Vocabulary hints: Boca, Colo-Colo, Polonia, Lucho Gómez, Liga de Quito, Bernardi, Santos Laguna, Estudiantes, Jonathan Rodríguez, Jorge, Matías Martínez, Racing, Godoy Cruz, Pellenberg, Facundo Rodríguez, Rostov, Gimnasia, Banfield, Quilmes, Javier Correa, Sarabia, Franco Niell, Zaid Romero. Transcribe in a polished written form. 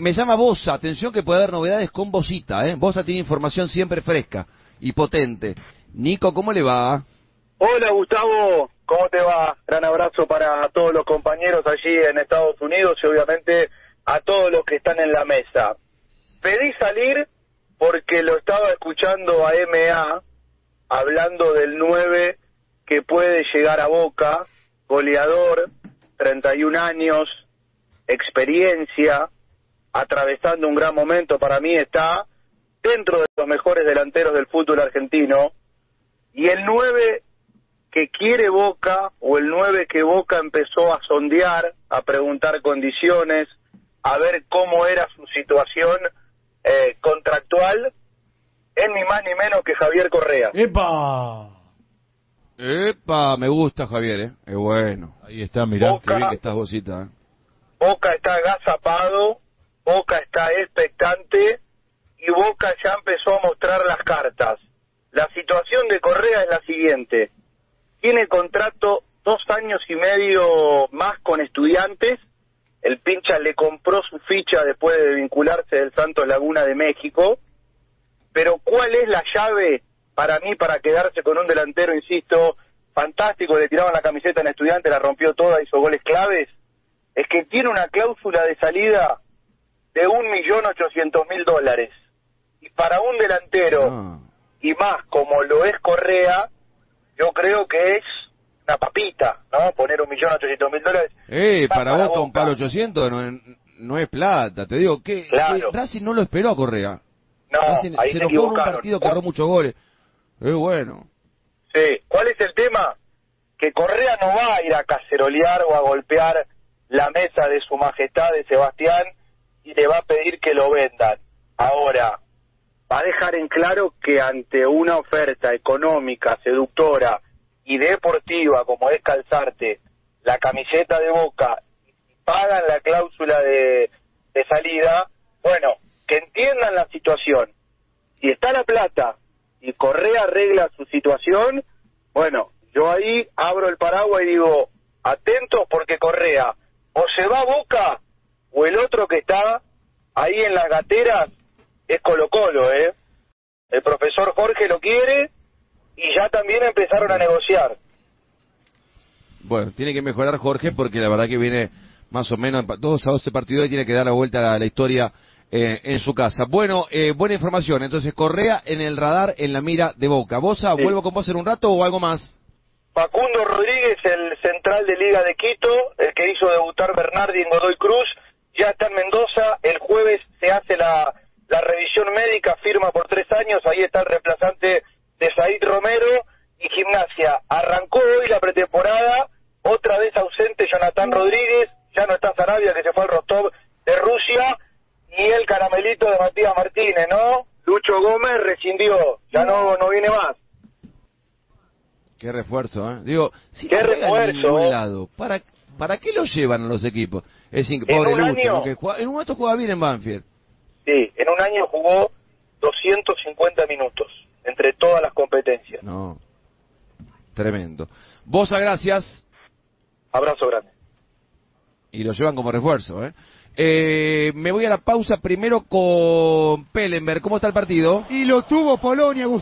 Me llama Bosa, atención que puede haber novedades con Bosita, Bosa tiene información siempre fresca y potente. Nico, ¿cómo le va? Hola Gustavo, ¿cómo te va? Gran abrazo para todos los compañeros allí en Estados Unidos y obviamente a todos los que están en la mesa. Pedí salir porque lo estaba escuchando a MA hablando del 9 que puede llegar a Boca, goleador, 31 años, experiencia, atravesando un gran momento. Para mí está dentro de los mejores delanteros del fútbol argentino, y el 9 que quiere Boca, o el 9 que Boca empezó a sondear, a preguntar condiciones, a ver cómo era su situación contractual, es ni más ni menos que Javier Correa. ¡Epa! ¡Epa! Me gusta Javier, Es bueno. Ahí está, mirá, Boca, qué bien que estás Bocita, Boca está agazapado, Boca está expectante, y Boca ya empezó a mostrar las cartas. La situación de Correa es la siguiente: tiene contrato 2 años y medio más con Estudiantes. El Pincha le compró su ficha después de vincularse del Santos Laguna de México. Pero ¿cuál es la llave para mí para quedarse con un delantero, insisto, fantástico? Le tiraban la camiseta en Estudiantes, la rompió toda, hizo goles claves. Es que tiene una cláusula de salida de $1.800.000. Y para un delantero, y más como lo es Correa, yo creo que es una papita, ¿no? Poner $1.800.000. Para vos con palo 800 no es plata, te digo que, claro, que Racing no lo esperó a Correa. No, Racing, ahí se lo jugó un partido que erró muchos goles. Bueno. Sí, ¿cuál es el tema? Que Correa no va a ir a cacerolear o a golpear la mesa de su majestad de Sebastián y le va a pedir que lo vendan. Ahora, va a dejar en claro que ante una oferta económica, seductora y deportiva como es calzarte la camiseta de Boca, pagan la cláusula de salida, bueno, que entiendan la situación. Si está la plata y Correa arregla su situación, bueno, yo ahí abro el paraguas y digo, atentos porque Correa o se va a Boca o el otro que está ahí en las gateras es Colo-Colo, El profesor Jorge lo quiere y ya también empezaron a negociar. Bueno, tiene que mejorar Jorge porque la verdad que viene más o menos 2 a 12 partidos y tiene que dar la vuelta a la historia en su casa. Bueno, buena información. Entonces, Correa en el radar, en la mira de Boca. Bosa, sí. ¿Vuelvo con vos en un rato o algo más? Facundo Rodríguez, el central de Liga de Quito, el que hizo debutar Bernardi en Godoy Cruz, ya está en Mendoza. El jueves se hace la revisión médica, firma por 3 años. Ahí está el reemplazante de Zaid Romero. Y Gimnasia, arrancó hoy la pretemporada, otra vez ausente Jonathan Rodríguez, ya no está Sarabia que se fue al Rostov de Rusia, y el caramelito de Matías Martínez, ¿no? Lucho Gómez rescindió, ya no viene más. Qué refuerzo, digo, si qué no refuerzo en lado, ¿para qué lo llevan a los equipos? Es pobre Lucho, año, que juega, en un momento jugaba bien en Banfield. Sí, en un año jugó 250 minutos. Entre todas las competencias. No. Tremendo. Bosa, gracias. Abrazo grande. Y lo llevan como refuerzo, me voy a la pausa primero con Pellenberg. ¿Cómo está el partido? Y lo tuvo Polonia, Gustavo.